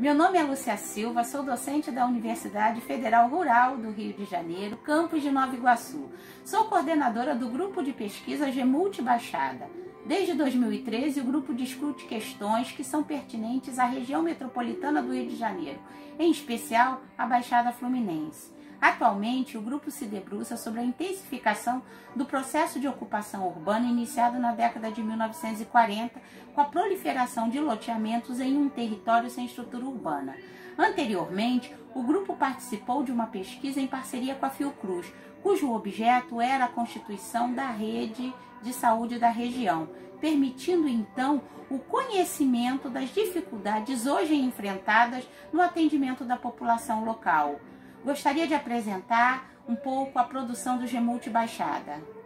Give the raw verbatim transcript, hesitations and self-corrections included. Meu nome é Lúcia Silva, sou docente da Universidade Federal Rural do Rio de Janeiro, campus de Nova Iguaçu. Sou coordenadora do grupo de pesquisa GMulti Baixada. Desde dois mil e treze, o grupo discute questões que são pertinentes à região metropolitana do Rio de Janeiro, em especial a Baixada Fluminense. Atualmente, o grupo se debruça sobre a intensificação do processo de ocupação urbana iniciado na década de mil novecentos e quarenta, com a proliferação de loteamentos em um território sem estrutura urbana. Anteriormente, o grupo participou de uma pesquisa em parceria com a Fiocruz, cujo objeto era a constituição da rede de saúde da região, permitindo então o conhecimento das dificuldades hoje enfrentadas no atendimento da população local. Gostaria de apresentar um pouco a produção do GMulti Baixada.